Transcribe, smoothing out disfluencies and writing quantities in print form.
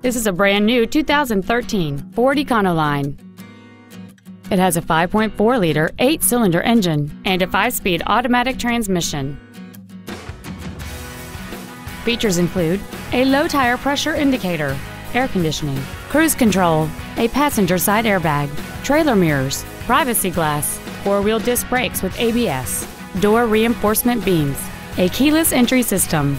This is a brand new 2013 Ford ECONOLINE. It has a 5.4-liter 8-cylinder engine and a 5-speed automatic transmission. Features include a low tire pressure indicator, air conditioning, cruise control, a passenger side airbag, trailer mirrors, privacy glass, 4-wheel disc brakes with ABS, door reinforcement beams, a keyless entry system.